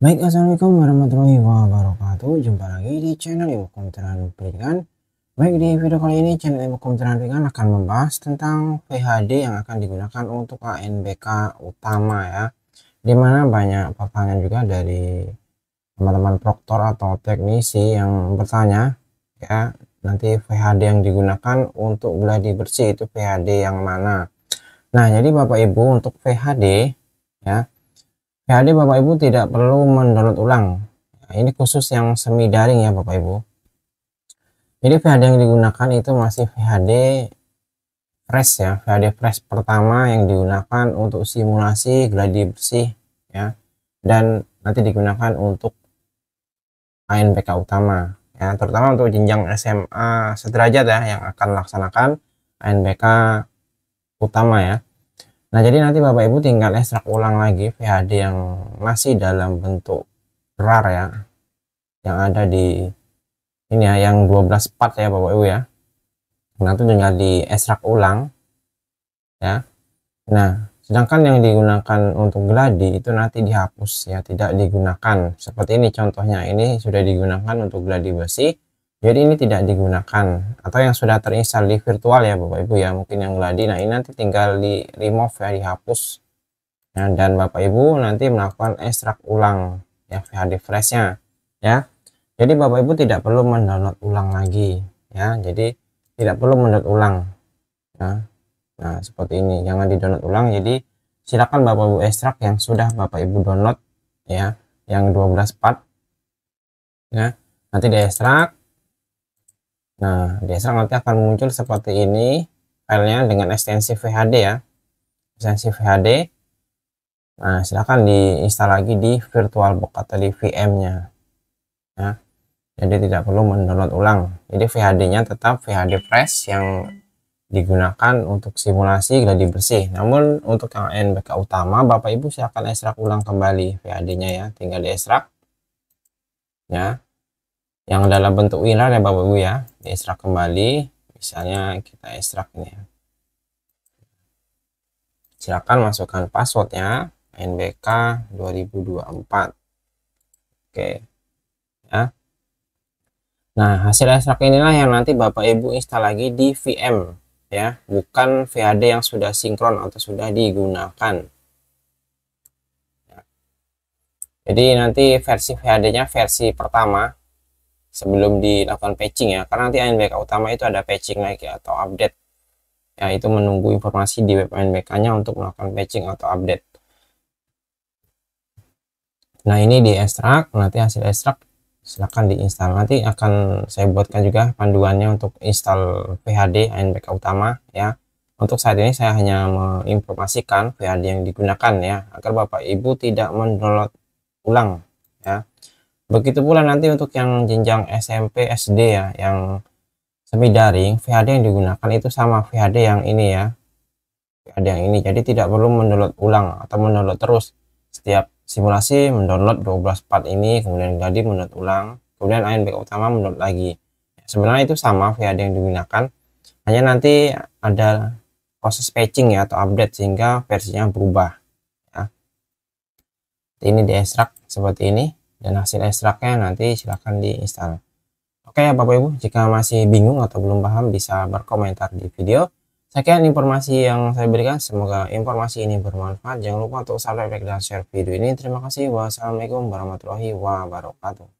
Baik, assalamualaikum warahmatullahi wabarakatuh. Jumpa lagi di channel Ilmu Komputer dan Pendidikan. Baik, di video kali ini channel Ilmu Komputer dan Pendidikan akan membahas tentang VHD yang akan digunakan untuk ANBK utama ya. Dimana banyak pertanyaan juga dari teman-teman proktor atau teknisi yang bertanya ya, nanti VHD yang digunakan untuk geladi bersih itu VHD yang mana? Nah, jadi Bapak Ibu untuk VHD ya. VHD Bapak Ibu tidak perlu mendownload ulang. Nah, ini khusus yang semi daring ya Bapak Ibu. Jadi VHD yang digunakan itu masih VHD fresh ya. VHD fresh pertama yang digunakan untuk simulasi geladi bersih ya. Dan nanti digunakan untuk ANBK utama ya, terutama untuk jenjang SMA sederajat ya yang akan melaksanakan ANBK utama ya. Nah, jadi nanti Bapak Ibu tinggal ekstrak ulang lagi VHD yang masih dalam bentuk rar ya. Yang ada di ini ya, yang 12 part ya Bapak Ibu ya. Nanti tinggal di ekstrak ulang ya. Nah, sedangkan yang digunakan untuk gladi itu nanti dihapus ya, tidak digunakan. Seperti ini contohnya, ini sudah digunakan untuk gladi besi. Jadi ini tidak digunakan, atau yang sudah terinstal di virtual ya Bapak Ibu ya, mungkin yang gladi. Nah, ini nanti tinggal di remove ya, dihapus. Nah, dan Bapak Ibu nanti melakukan ekstrak ulang ya VHD freshnya ya. Jadi Bapak Ibu tidak perlu mendownload ulang lagi ya. Jadi tidak perlu mendownload ulang. Nah, seperti ini, jangan di-download ulang. Jadi silakan Bapak Ibu ekstrak yang sudah Bapak Ibu download ya, yang 12 part. Ya, nanti di-ekstrak. Nah, biasa nanti akan muncul seperti ini filenya dengan ekstensi VHD ya, ekstensi VHD. Nah, silahkan diinstal lagi di Virtual Box atau di VM-nya ya. Jadi tidak perlu mendownload ulang. Jadi VHD-nya tetap VHD fresh yang digunakan untuk simulasi geladi bersih. Namun untuk yang ANBK utama Bapak Ibu silahkan ekstrak ulang kembali VHD-nya ya, tinggal diekstrak ya, yang dalam bentuk WinRAR ya Bapak Ibu ya, diekstrak kembali. Misalnya kita ekstrak ini ya, silakan masukkan passwordnya ANBK 2024. Oke ya. Nah, hasil ekstrak inilah yang nanti Bapak Ibu install lagi di VM ya, bukan VHD yang sudah sinkron atau sudah digunakan. Jadi nanti versi VHD-nya versi pertama sebelum dilakukan patching ya, karena nanti ANBK utama itu ada patching lagi ya, atau update ya, itu menunggu informasi di web ANBK nya untuk melakukan patching atau update. Nah, ini di ekstrak, nanti hasil ekstrak silahkan diinstal. Nanti akan saya buatkan juga panduannya untuk install VHD ANBK utama ya. Untuk saat ini saya hanya menginformasikan VHD yang digunakan ya, agar Bapak Ibu tidak mendownload ulang ya. Begitu pula nanti untuk yang jenjang SMP SD ya, yang semi daring, VHD yang digunakan itu sama VHD yang ini ya, VHD yang ini. Jadi tidak perlu mendownload ulang atau mendownload terus. Setiap simulasi mendownload 12 part ini, kemudian gladi mendownload ulang, kemudian ANBK utama mendownload lagi. Sebenarnya itu sama VHD yang digunakan, hanya nanti ada proses patching ya atau update sehingga versinya berubah ya. Ini diekstrak seperti ini, dan hasil ekstraknya nanti silahkan diinstal. Oke ya Bapak Ibu, jika masih bingung atau belum paham bisa berkomentar di video. Sekian informasi yang saya berikan, semoga informasi ini bermanfaat. Jangan lupa untuk subscribe, like, dan share video ini. Terima kasih. Wassalamualaikum warahmatullahi wabarakatuh.